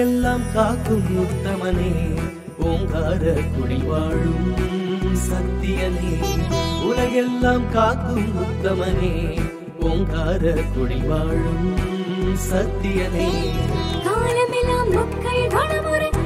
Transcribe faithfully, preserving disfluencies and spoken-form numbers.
உலகெல்லாம் காக்கும் உத்தமனே, ஓங்கார குடிவாழும் சத்தியனே. உலகெல்லாம் காக்கும் உத்தமனே, ஓங்கார குடிவாழும் சத்தியனே. காலமெல்லாம் மக்கள் வளமுறை